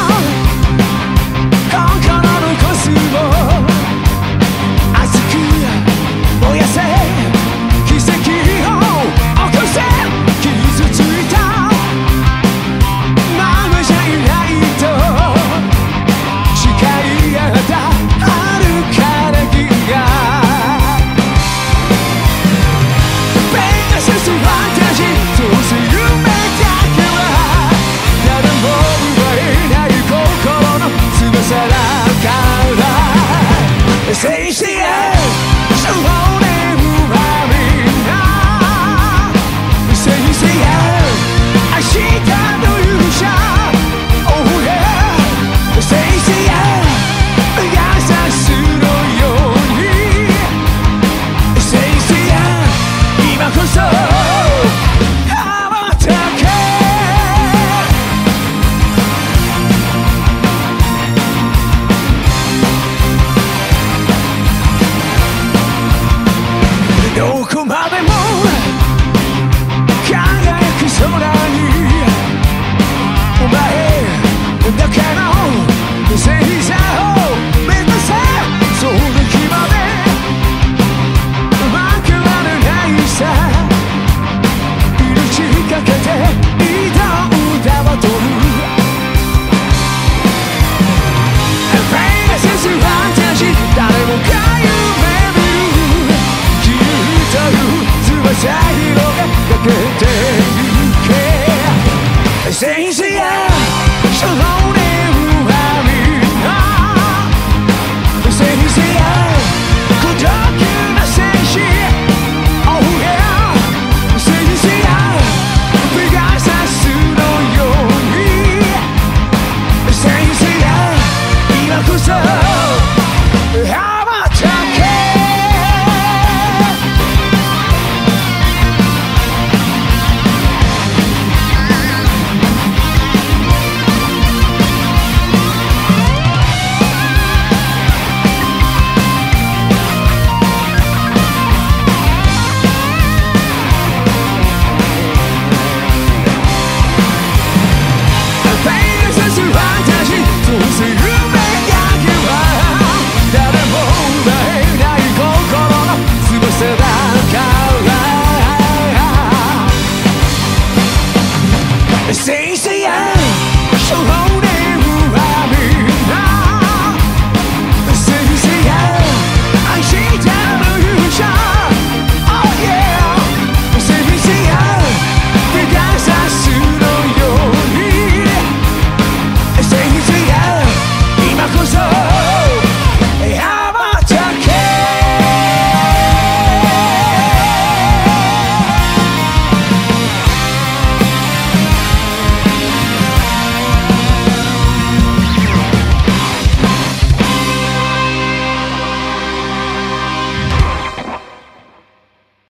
all.